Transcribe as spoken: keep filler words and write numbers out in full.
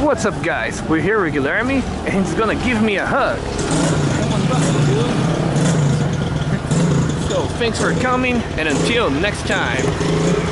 What's up, guys? We're here with Guilherme, and he's gonna give me a hug. So thanks for coming, and until next time.